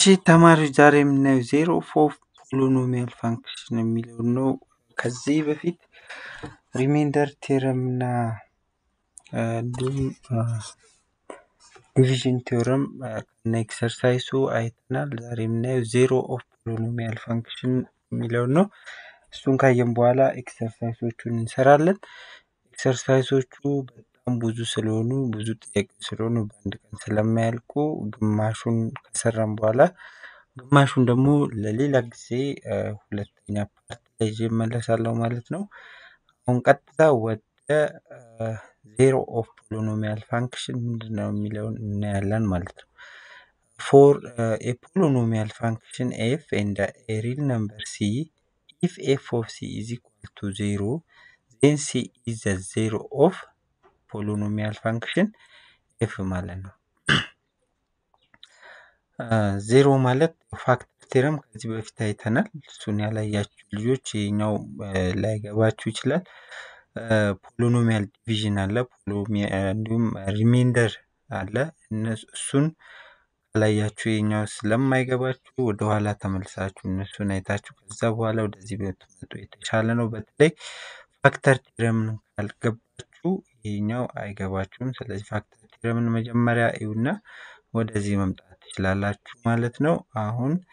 Ci tamar jarim ne 04 polynomial function milonu kazi befit remainder theorem na division theorem an exercise u aitna jarim ne 0 of polynomial function milonu sunka yembwala exercise u chun sarallen exercise u chu buzu selonu buzu tiyak selonu bandkan selamelku gmashun kasaram bwala gmashun demo lelela gise hulatnya part leje melasallo malet no onqatta wata zero of polynomial function no milon nalan malet for a polynomial function f and a real number c if f of c is equal to 0 then c is a zero of polynomial function f malan zero malat factor theorem kazi befit aytanal suni alayachu lijoch inaw la gabachu ichilal polynomial division alla polynomial remainder alla insun alayachu inaw slamay gabachu wodawala tamelsachu insun aytachu kaza bwala wodezi betu etishale no betlay factor theorem algabachu Now I go watch him. So let's factor theorem. Majamara Iuna. What does he want? Lala Chumaletno. Ahun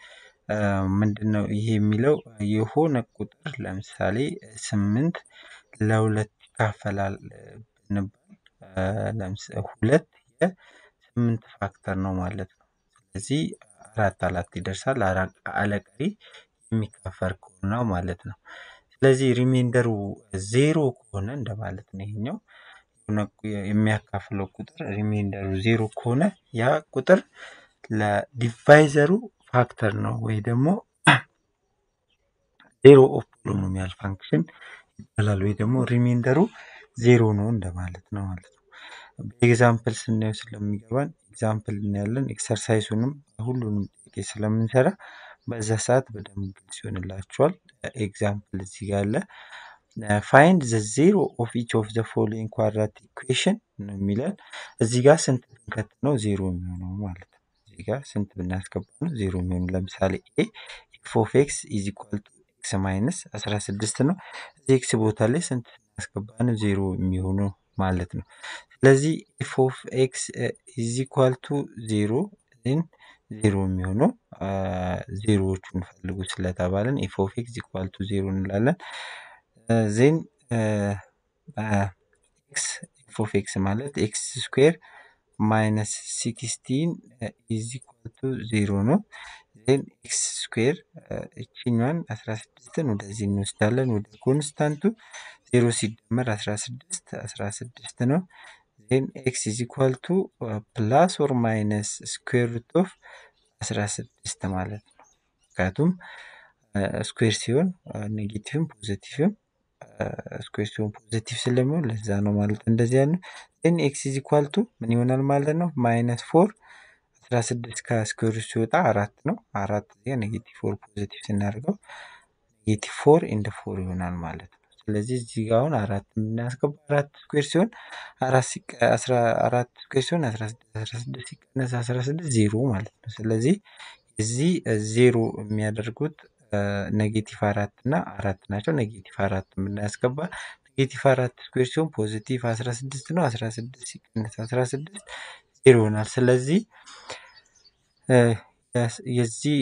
Mandano Yemilo. Yoho Nakutar Lam Sali. Cement Laulet Kafala Lams Hulet. Cement factor no mallet. Z Ratalatidersa Lara Alakari. Mika Farko no malletno. Lazy remainder zero conan the malletno. Mea kafalo kutar remainder zero kona ya kutar la divisor factor no wedemo zero of polynomial function la wedemo remainder zero no nda malet no malet example sinne slamigaban example nallen exercise unum hullunum tike slaminsara baza saat bedam gilsiyonlachual example zigalla find the zero of each of the following quadratic equation no milan ziga sent katno zero no malet ziga sent benas kapno zero no lamsale a f of x is equal to x minus 16 no x bota le sent askabano zero mihono malet no selezi f of x is equal to 0 then zero mihono zero chun falugu silatabalan f of x is equal to 0 nlalan then x f of x mallet x square minus 16 is equal to 0 no then x square chinwan asrasdist no da zinu stala no da constant 0 sidmer asrasdist no then x is equal to plus or minus square root of asrasdist mallet katum square sion negative positive square to positive selemo lezano mallet endezia no then x is equal to min yonal mallet no -4 16 ka square siwta 4 no 4 ya negative 4 positive sinargo negative 4 in the 4 yonal mallet no selezi zigawon 4 minasqab 4 square siwon 14 square siwon 16 minus 16 0 mallet no selezi izi 0 miyadergut negative 4 na 4 nacho negative 4 minasqaba negative 4 square siwon positive 16 no 16 minus 16 0 na selezi yezi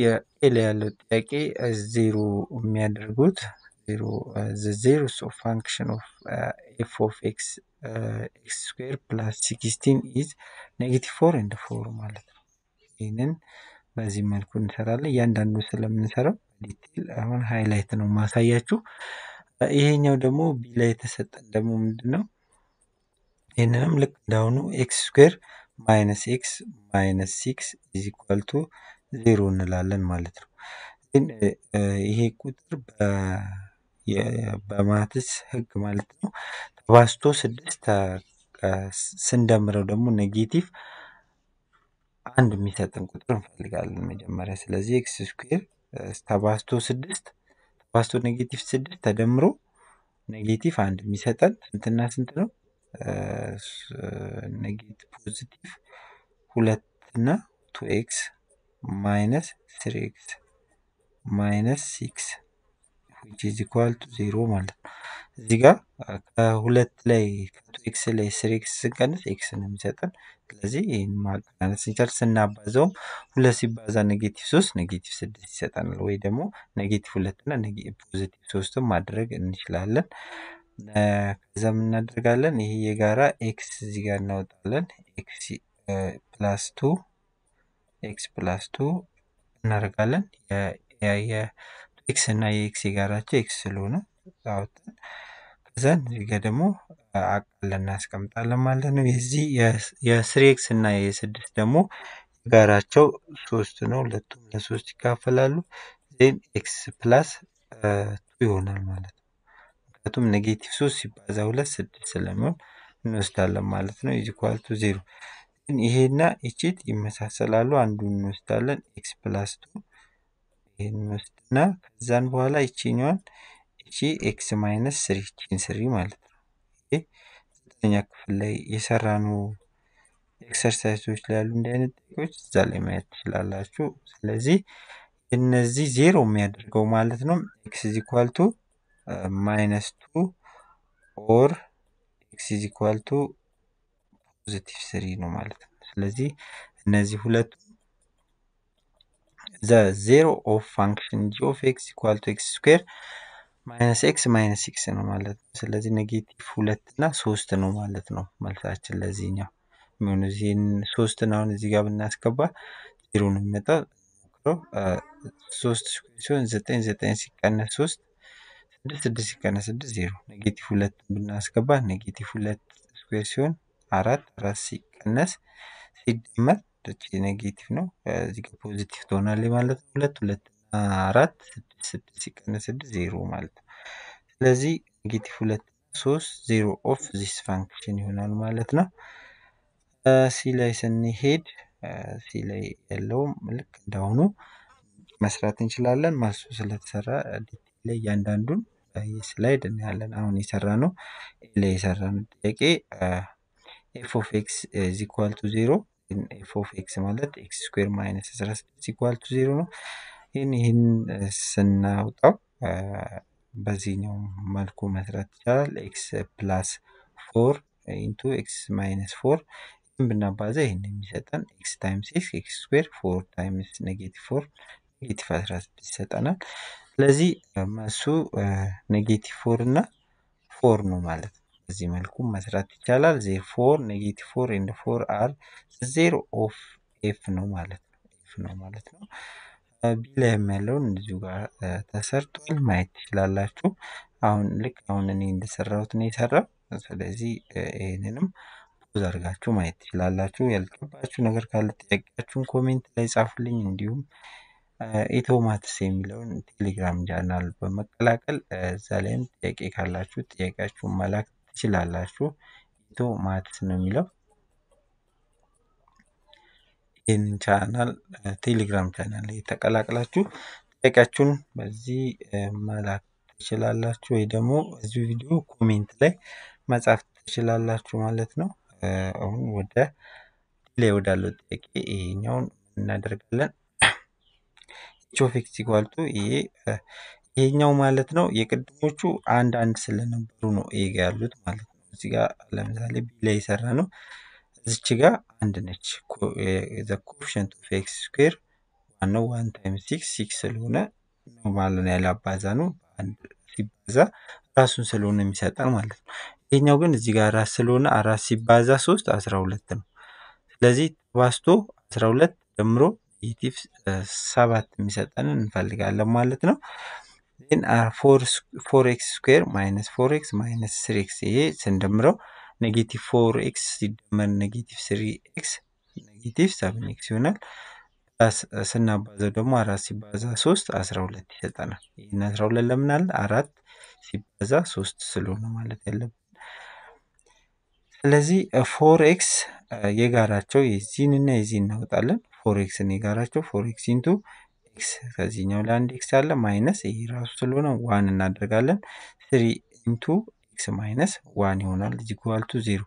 ele yalo tiyaqe 0 miyadergut 0 zeros of function of f of x square plus 16 is negative 4 and 4 malet inen bazi malku insarale yandandu selaminsaru detail ahon highlight no masayachu ihenyaw demo b la yetesatan demo mindino enam lik dawnu x square minus x minus 6 is equal to 0 nalalan malet no then ihe kutar ba ya bamatis hig malet no tabasto 6 sendamro demo negative and misatan kutrun falgalin mejemariya selezi x square tabasto 6 tabasto negative 6 tadamro negative and misatan sentna sent no negative positive 2 na 2x -3x -6 which is equal to 0 mal ziga hulet lay 2x lay 3x ganat x nimzatan lazi in mal ganat sinchar sanna bazom hulasi baza negative 3 negative 6 satan way demo negative hulet na negative positive 3 to madrag inchilalan kaza min nadragalan ihi yegara x ziga nawtalan x +2 x +2 nargalan ya x na x yegara x luna South Kazan Rigademo Akalanas Kamtalamalano is Yasrix and Nayes Demo Garacho, Sostano, Latuna Sustica Falalu, then X plus 2 normal. Atom negative Susi Pazaula said Salamon, Nostala Malatno is equal to 0. In Ihena, Ichit, Imasasalalu, and Nostalan X +2. In Nostana, Kazan Bola, Ichinion. X minus 3 inseri malta okay tanya kiflay yesaranu exercise which lalu ndene tikoch zalimet lalachu selezi innezi 0 miadrgo malatno x is equal to -2 or x is equal to positive 3 no malta selezi innezi hulat the zero of function g of x equal to x square -x -6 normalet selezi negative huletna 3 no malet no malsachin lezinya minuzin 3 naun eziga binnaskaba 0 no meta 3 sikannas 3 6 sikannas 0 negative hulet binnaskaba negative hulet square siun 4 sikannas sidmat tchi negative no eziga positive tonale malet hulet hulet 0 malta selezi negative hulet 3 0 of this function yihonal malatna silay senihid silay yellow malik ndawnu masrat inchilalan masu selatesara detail yandandun slide nyalan ahun iserrano ile iserrano teke f of x is equal to 0 in f of x malat x square minus 3 is equal to 0 no in senna uta bazinyo malku matrat x plus 4 into x minus 4 binna baze nimsetan x times x square 4 times negative 4 negative 4 setana lazi masu negative 4 na 4 no malat bazi malku matrat chalal 4 negative 4 and 4 are 0 of f no malat bile melon juga tasartu almayt lalachu aun lik aun ani indeserrawt ni serra selezi eninum uzargachu mayt lalachu yelqabachu neger kale tiyaqachu comment lay tsafulin indiyum itomat semilon telegram channel bemeqalaqal zalen tiyaqe kalachu tiyaqachu malak chilalachu itomat nemilo in channel telegram channel itakalaqalachu tekachun bazi malak tichilalachu we demo bazi video comment lay matsaf tichilalachu malet no ahun wada ile wadalu teke inyon nadergalan chofix equal to e inyon malet no yeqedmochu and seleneberu no e ga yalut malet ziga lemzale bile iserrano Zichiga and nech the coefficient of x square 101 times 6 saluna normalne la bazanu and sibaza rasun saluna misatan malat yenyaw gen ziga ras saluna ara sibaza 3 12 no selezi basto 12 demro negative 7 misatan nfalgalan malat no then 4x square -4x -3x ye sendemro negative 4x sidman negative 3x negative 7x yonal as sanna baza demo ara sibaza 3 12 setana in 12 lemnal 4 sibaza 3 selona malat yellab selezi 4x yegaracho yezin na yezin nawtalan 4x ni yegaracho 4x into x kazinyo land x ala minus e rasu selona 1 nadragalan 3 into x minus 1 yonal is equal to 0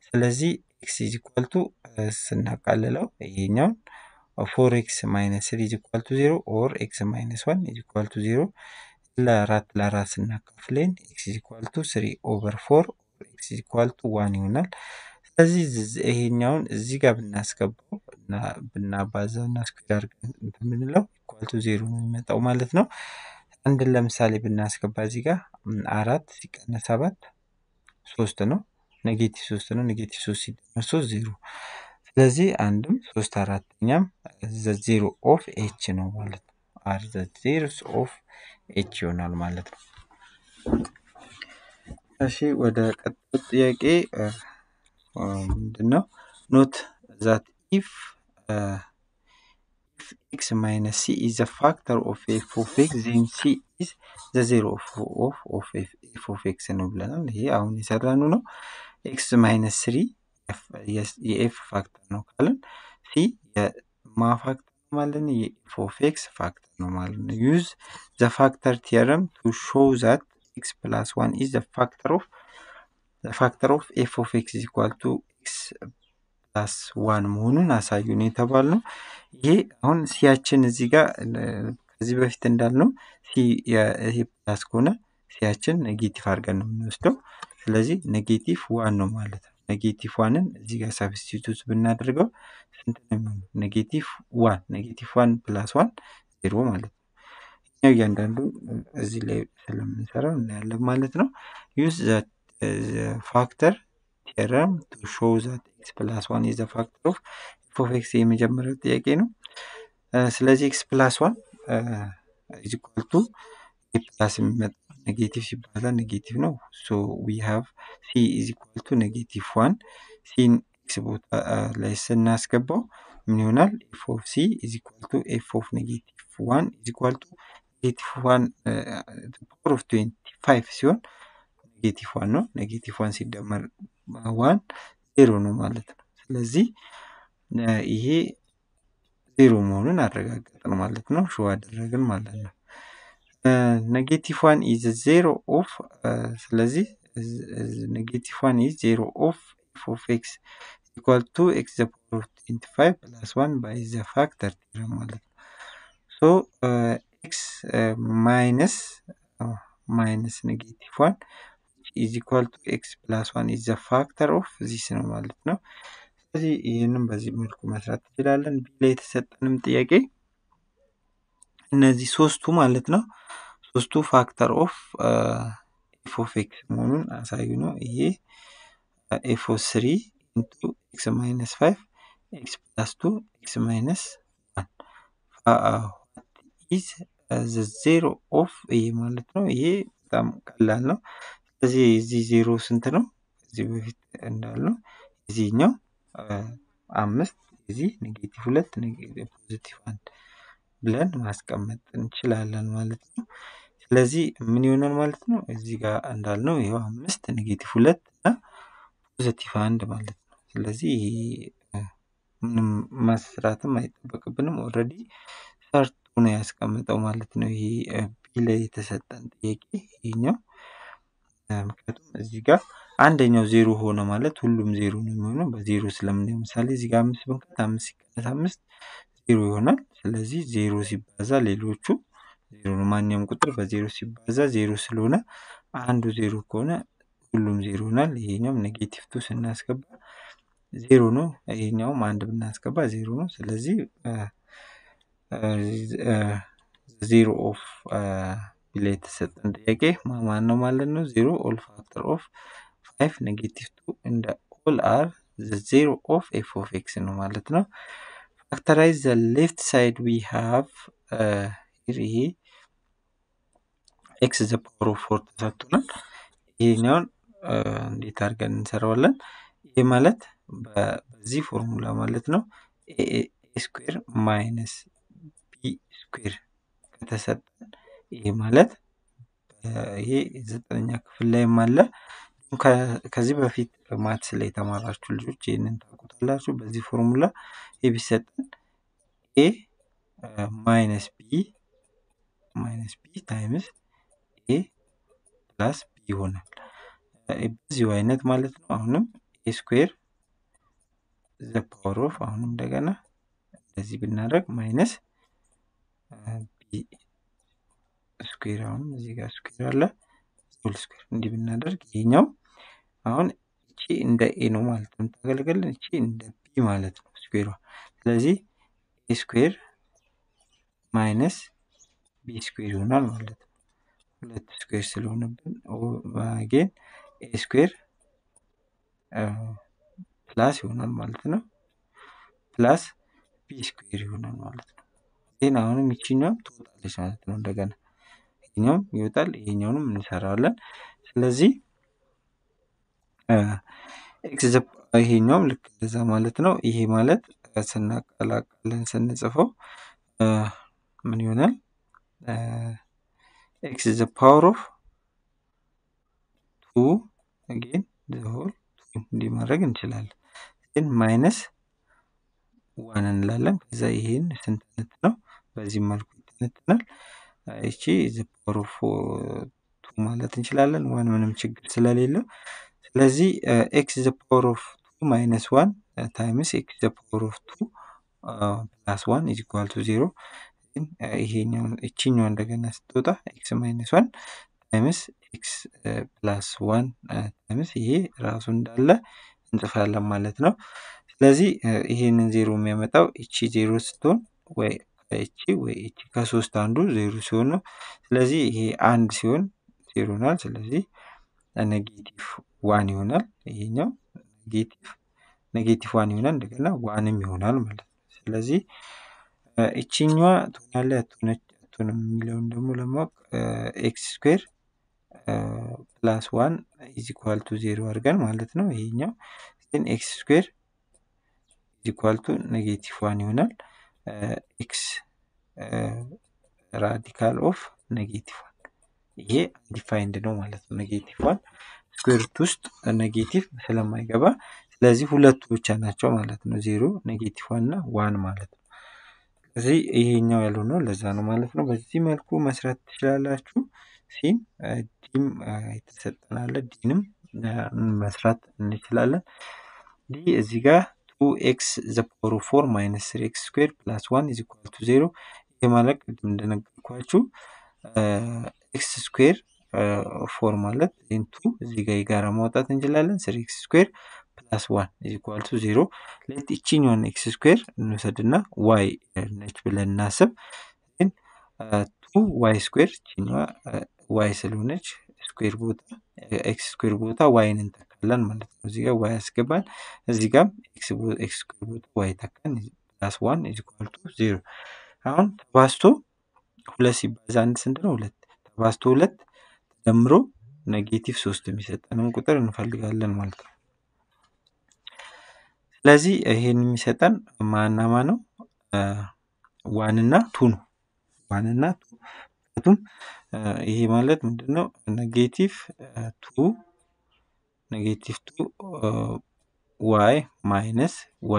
selezi x is equal to sanaqallalo yenyaw 4x minus 3 is equal to 0 or x minus 1 is equal to 0. La ras nakaflen x is equal to 3 over 4 or x is equal to 1 yunal. Aziz ehinyon ziga bnaskab na baza naskar bnlo equal to 0 meta ማለት ነው አንድ ለምሳሌ ብናስከባ እዚህ ጋር 4 ሲቀነስ 7 3 ነው ኔጌቲቭ 3 ነው ኔጌቲቭ 3 ሲደመር 3 0 ስለዚህ አንድም 3 አራተኛም the zero of h ነው ማለት ነው are the zeros of h ይሆናል ማለት ነው እሺ ወደ ቀጥታ ጥያቄ ምንድነው note that if x minus c is a factor of f of x, then c is the zero of f of x. And we will x minus 3, f, yes, f factor. No, c is ma factor. F of x factor. Use the factor theorem to show that x plus 1 is the factor of f of x is equal to x plus 1 moonu nasa unita balno ye on siachin ziga kazi befit ndalno si he plus kona siachin negative argan no minosdo selezi negative 1 no malet negative 1 ziga substitute binadrgo negative 1 plus 1 0 malet ye yandandu ezi le selam sara nale malet no use that factor theorem to show that x plus 1 is the factor of f of x image jammer tiyake no selezi x plus 1 is equal to a plus negative c plus negative no so we have c is equal to negative 1 c in x both less than naskebo minunal f of c is equal to f of negative 1 is equal to negative 1 the power of 25 so negative 1 no negative 1 c jammer 1 0 ነው ማለት ነው ስለዚህ ይሄ 0 መሆኑን አረጋግጠን ማለት ነው ሹ አደረግን ማለት ነው negative 1 is 0 of ስለዚህ negative 1 is 0 of f of x equal to x to the power of 25 plus 1 by the factor theorem ማለት ነው so x minus negative 1 is equal to x plus 1 is the factor of this normal no so ይሄንን በዚህ መልኩ መስራት እንችላለን ቢላይ ተሰጠንም ጥያቄ እነዚህ ሶስቱ ማለት ነው ሶስቱ ፋክተር ኦፍ f of x መሆኑን አሳዩ ነው ይሄ f of 3 into x minus 5 x plus 2 x minus 1 is the zero of ይሄ ማለት ነው ይሄ በጣም ቀላል ነው This zero centeno, this and all, this no, amest, this negative left, negative positive one. Blend mask amet and chillalan maletno. Lazy minimum maletno, ziga and all no, you amest, negative left, positive and maletno. Lazy masrata might become already. Start to ask amet o maletno, he delayed a set and yaki, he no. ምክንያቱም እዚህ ጋር አንደኛው 0 ሆነ ማለት ሁሉም 0 ነው የሚሆነው በ0 ስለምን ነው ለምሳሌ እዚህ ጋር 5 ብንከት 5 ሲቀነስ 5 0 ይሆናል ስለዚህ 0 ሲባዛ ሌሎቹ 0 ነው ማንኛውም ቁጥር በ0 ሲባዛ 0 ስለሆነ አንዱ 0 ከሆነ ሁሉም 0 ይሆናል ይሄኛው ኔጌቲቭ 2 ስናስገባ 0 ነው ይሄኛው አንድ ብናስገባ 0 ነው ስለዚህ 0 of Let us set and again, Mamano Malano zero all factor of 5 negative 2 and all are the zero of f of x in Malatno. Factorize the left side we have here x is the power of 4 to Saturn. Here, the target is Roland. A mallet z formula Malatno a square minus b square. ይማለት ይሄ ዘጠነኛ ክፍል ላይ ማለ ከዚህ በፊት ማትስ ላይ ተማራችሁ ልጆች ይሄንን ታውቁታላችሁ በዚህ ፎርሙላ ኤ ቢሰጠን ኤ - b times a plus b ይሆናል በዚህ አይነት ማለት ነው አሁንም a square the power of አሁን እንደገና الذي بالنارك minus b square on ziga square la full square ndi بالنارك ينيو هون شيء عند a نو معناته تغلغل شيء عند b معناته square لذي a square minus b square هنا معناته let square سلونه again a square plus هنا معناته plus p square unal malta then avanu michina total shanatun dagana inyam yotal inyam min saralan selezi x is a inyam lik leza malat no ihi malat sanna qala qalan sanna tsafo min yonal x is a power of 2 again the whole di marag inchilal then minus وانا نلالم زي هين سنتنتنا بازي مالكو تنتنا ايشي زي بروفو تو مالات انشلالن وانا منمشق سلاليلو سلازي x is the power of 2 minus 1 times x is the power of 2 plus 1 is equal to 0 هين ايشي نوان داقنا ستوتا x minus 1 times x plus 1 times هي راسون دالا انتفالا مالاتنا لذي هنا زيرو ميمتاو إيشي زيرو ستون وإيشي كاسو ستاندو زيرو سونو لذي هي آن سيون زيرو نال لذي نيجاتيف وان يونال هنا نيجاتيف وان يونال دكنا وان ميونال مالا لذي إيشي نوا تونالا تونا مليون دمو لماك إكس سكوير بلاس وان is equal to zero أرقان مالتنا هنا then إكس سكوير equal to negative 1 unal x radical of negative 1 ye defined no malat negative 1 square root ust negative selamaygaba selezi hulattu bicha nacho malat no 0 negative 1 na 1 malat selezi yihino yalu no leza no malat no bezzi melku masrat tichalachu sin dim itesettanale dinim masrat nichilale di eziga 2x is the power of 4 minus 3x squared plus 1 is equal to 0. X square 4 mallet in 2 ziga igara motat injilalen 3x square plus 1 is equal to 0. Let ichin on x square nusadna y natural nasab in 2y square chinwa y salunage square bota x square bota y inta lan mallet ziga y askebal ziga x square y takan plus 1 is equal to 0 aun tabasto hulas ibazan sendro hulat tabasto hulat tadamro negative 3 misetanun qutar nfalgallen mallet selezi ehin misetan mana mano 1 na 2 no 1 na 2 tun ehi mallet mindno negative 2 negative 2 y minus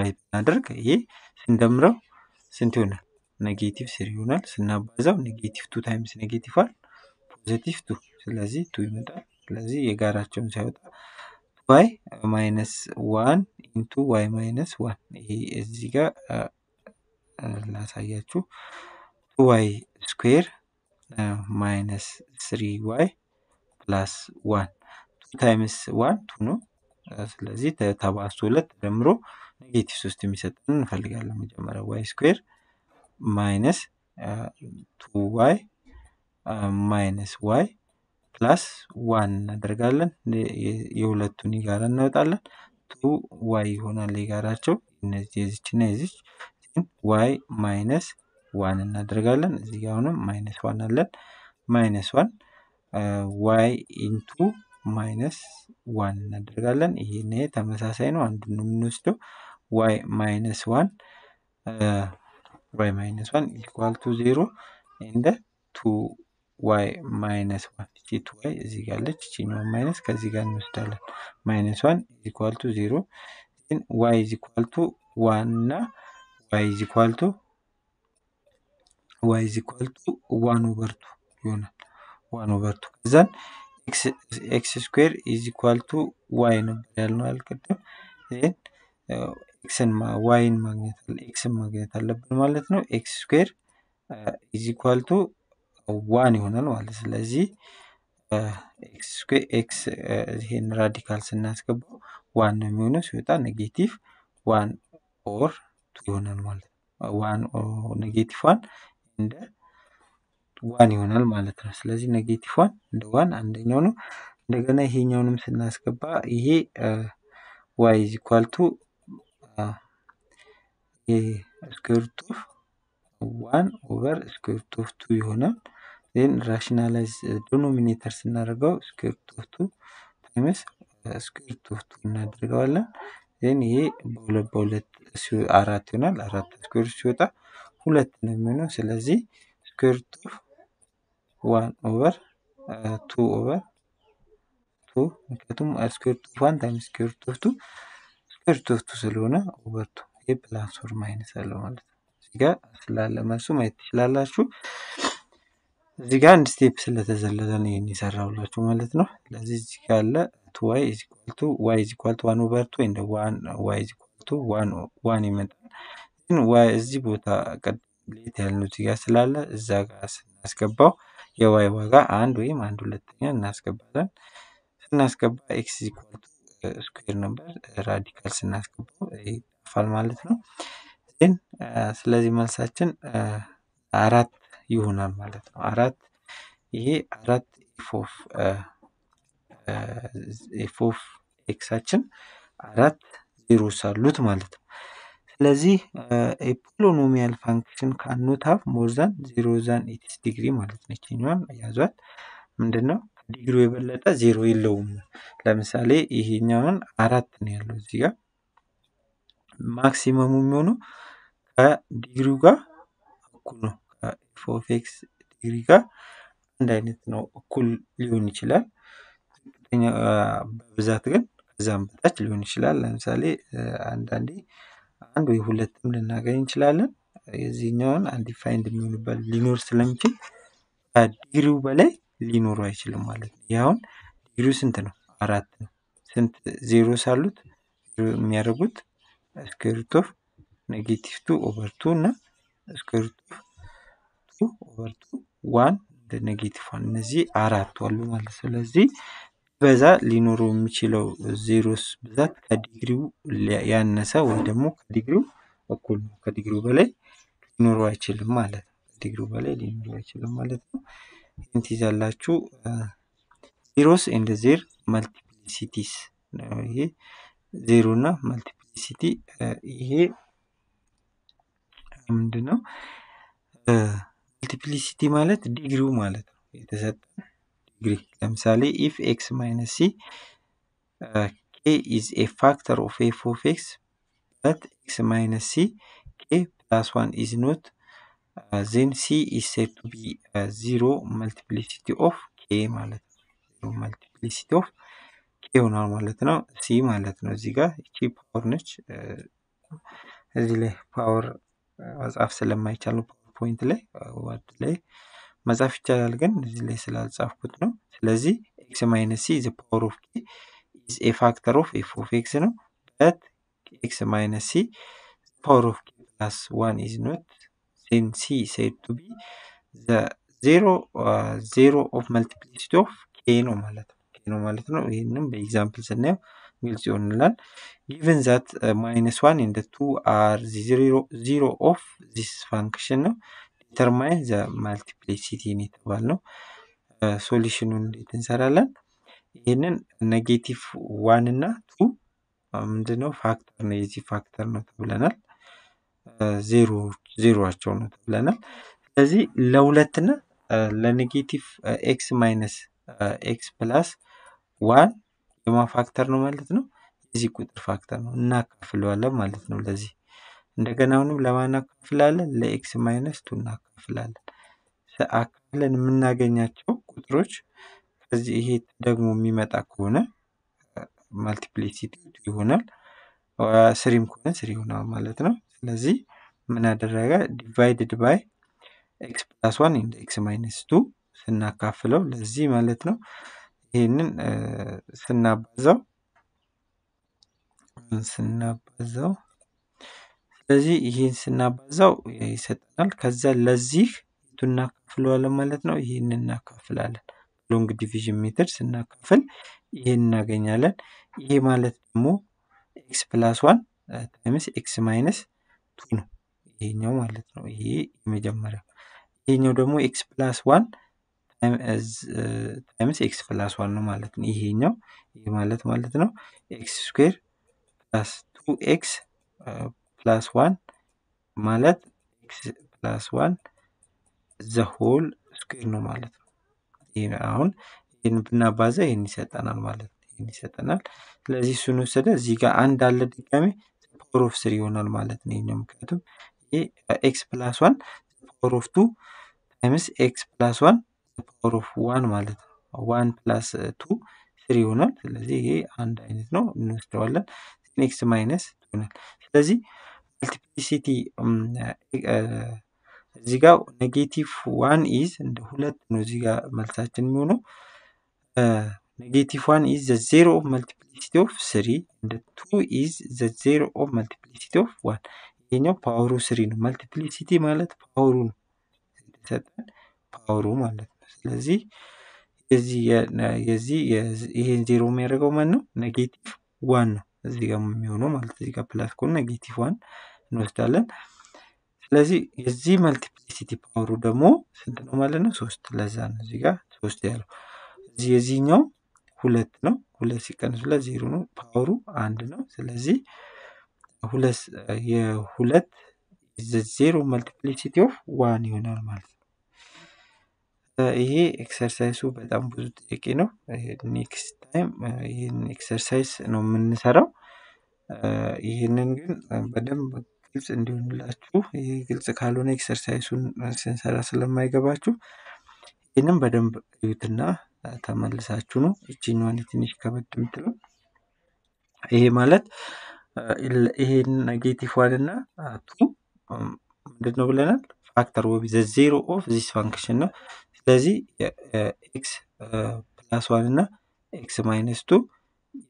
y nadark ye sindamro sintuna negative serial sinabazaw negative 2 times negative 1 positive 2 selezi 2 imata selezi yegarachon sayota y minus 1 into y minus 1 ye eziga la sayachu 2y square minus 3y plus 1 times 1 2 no selezi tabasu let demro negative 3 misetun nfalgallen mejemara y square minus 2y minus y plus 1 nadergallen yehuletun igara nawtalan 2y yihonal igaracho inezi ezichna ezich y minus 1 nadergallen eziga honum minus 1 allen minus 1 y into minus 1 nadergallen ihine tamasasay no andunu minusdo y minus 1 equal to 0 and 2y minus 1 ichi 2y ezigallech ichino minus kazigan nusdalan minus 1 equal to 0 then y is equal to 1 na y is equal to 1 over 2 yonal 1 over 2 kazan x square is equal to y no then x and y in magnetal x and magnetal label x square is equal to 1 هنا الوالد سلازي x square x هنا radicals الناس كبو 1 minus يوتا negative 1 or 2 هنا الوالد 1 or negative 1 and 1 هنا الوالد سلازي negative 1 and 1 and هنا ndagana hi nyonu msinnas kaba hi y is equal to square root of 1 over square root of 2 yonan then rationalize denominator sinarago square root of 2 times square root of 2 nadirgawalan then hi bolet su arat yonan arat square suta hulat nemeno selazi square root of 1 over 2 over نكتم square root of 1 times square root of 2 سلونا over 2 هي plus or minus سلونا زيغا سلالة مرسو ما يتشلالة شو زيغا نستيب سلة تزلدان ينسرعو لاتو مالتنا لازي زيغا لا 2y is equal to y is equal to 1 over 2 and 1 y is equal to 1 imenta then y is جيبوتا قد ليتها لنو زيغا سلالة زيغا نسكباو يا y واغا and ويم and ولتنين نسكبالا ناسكب x is equal to square number radicals ناسكب فالمالتنا then سلازي مالساچن عرات يهونا مالتنا عرات يهي عرات f of x اچن عرات زيرو سالوت مالتنا سلازي a polynomial function cannot have more than 0 than its degree مالتنا كينوان يازوات مندنا degree belata 0 ilum la misale ihinyan arat ne yallo ziga maximum munu ka degree ga kuno ka f of x degree ga ndainet no kul liun ichilal tenya bebzat gen kazam betach liun ichilal la misale andandi and we huletum linagay inchilalen yezinyan undefined munu bal linor selamchi ka degree bale لينو رايش المالك ياون زيرو سنتنو عرات سنت زيرو سالوت ميربوت سكوير روت اوف نيجاتيف 2 اوفر 2 نا سكوير روت اوف 2 اوفر 2 1 ده نيجاتيف 1 نزي عرات والو مالك سلازي بزا لينو رو ميشيلو زيروس بزات كديغريو يانسا وي دمو كديغريو اكل كديغريو بلاي لينو رايش المالك كديغريو بلاي لينو رايش المالك intizallachu zeros and their multiplicities he zero na multiplicity he mundano multiplicity malet degree malet yetesatta degree misali if x minus c k is a factor of f of x but x minus c k plus 1 is not then C is said to be zero multiplicity of K mallet multiplicity of K onar malletna C malletna ziga iki power nech zile power mazaf selamayichalu point le what le mazaf ichalal gen zile selatsafkut no selezi x minus c is a power of k is a factor of f of x no that x minus c power of k plus 1 is not then C is said to be the zero of multiplicity of K no mallet. K no mallet no by examples and now we'll see on land. Given that -1 and the 2 are the zero of this function, no, determine the multiplicity in it. Well, no solution on the tensor in -1 and 2 the no factor is the factor not well. zero achonu tablana lazi lawlatna la negative x minus x plus 1 yema factor no malatno izi kutar factor no nakafilwala malatno lazi ndagana hunu lamana kafilala la x minus 2 nakafilala sa aklen minnagenyacho kutroch kazi ihi degmo mimeta kone multiplicity yihonal srim kone srim yihonal malatno lazi منادرغا divided by x plus 1 into x minus 2 ስናካፍለው ለዚህ ማለት ነው ይሄንን ስናባዛው الذي ينسنا بزاو يستنال كذا لذيخ تنا كفل ولا مالتنا يننا كفل على لونج ديفيجن متر سنا كفل يننا غنيالن اي مالت دمو x plus 1 times x minus 2 ነው ይሄኛው ማለት ነው ይሄ የመጀመሪያ ይሄኛው ደግሞ x plus 1 times x plus 1 ነው ማለት ነው ይሄኛው ይሄ ማለት ነው x square plus 2x plus 1 mallet x plus 1 the whole square no mallet in ahun in bina baza in setanal mallet in setanal selezi sunu sede ziga and alle digami power of 3 yonal mallet ne ñom katum e x plus 1 power of 2 times x plus 1 power of 1 mallet 1 plus 2 3 yonal selezi e and ainit no nustawalla x minus 2 selezi multiplicity ziga negative 1 is and hulat no ziga maltachin miono negative 1 is the 0 of multiplicity of 3 and 2 is the 0 of multiplicity of 1 yenyo power 3 no multiplicity malat power no setan power malat selezi yezi yezi 0 merego manno negative 1 ziga miono malat ziga plus ko negative 1 nostalen selezi yezi multiplicity power demo sent no ማለት ነው 3 ለዛ ነው እዚህ ጋር 3 ያለው እዚህ የዚህኛው 2 ነው 2 ሲቀንስ 0 ነው ፓወሩ 1 ነው ስለዚህ 2 የ2 0 multiplicity of 1 ይሆናል ማለት ነው ይሄ ኤክሰርሳይሱ በጣም ብዙ ጥያቄ ነው ኔክስት ታይም ይሄን ኤክሰርሳይስ ነው የምንሰራው ይሄንን ግን በደንብ ግልጽ እንዲሆንላችሁ ይሄ ግልጽ ካልሆነ ኤክሰርሳይሱን ሰንሰራ ስለማይገባችሁ እንም በደንብ እዩትና ተመልሳችሁ ነው እቺኛውን ትንሽ ከበድ ምትለው ይሄ ማለት ይሄ ኔጌቲቭ 1 እና 2 እንደነው ብለናል ፋክተር ኦፍ ዘ 0 ኦፍ ዚስ ፋንክሽን ነው ስለዚህ x + 1 እና x - 2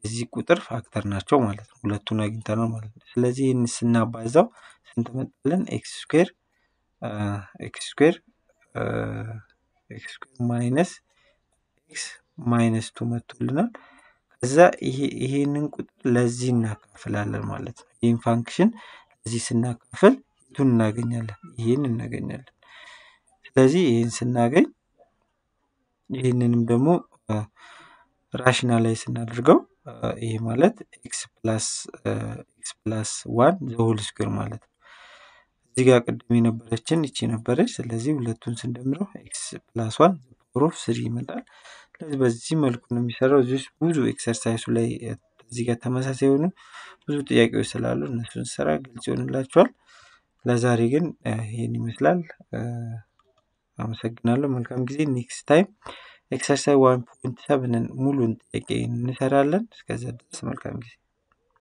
እዚህ ቁጥር ፋክተር ናቸው ማለት ነው ሁለቱን አግኝተናል ማለት ነው ስለዚህ እንስናባዛው ስንት መጣለን x² x - 2 መጥቶልናል ከዛ ይሄንን ቁጥር ለዚህ እናካፍላለን ማለት ነው ይሄን ፋንክሽን ለዚህ ስናካፍል ቱን እናገኛለን ይሄን እናገኛለን ስለዚህ ይሄን ስናገኝ ይሄንንም ደግሞ rationalize እናድርገው ይሄ ማለት x plus 1 the whole square ማለት ነው እዚህ ጋር ቀድሜ ነበረችን እቺ ነበረች ስለዚህ ሁለቱን ስንደምረው x plus 1 power of 3 ይመጣል ስለዚህ በዚህ መልኩ ነው የሚሰራው እዚህ ብዙ ኤክሰርሳይሱ ላይ እዚህ ጋር ተመሳሳይ ሆነ ብዙ ጥያቄዎች ስላሉ እነሱን ሰራ ግልጽ ይሆንላችኋል ለዛሬ ግን ይሄን ይመስላል አመሰግናለሁ መልካም ጊዜ ኔክስት ታይም exercise 1.7 and mulun again. Nisaralan, because that's my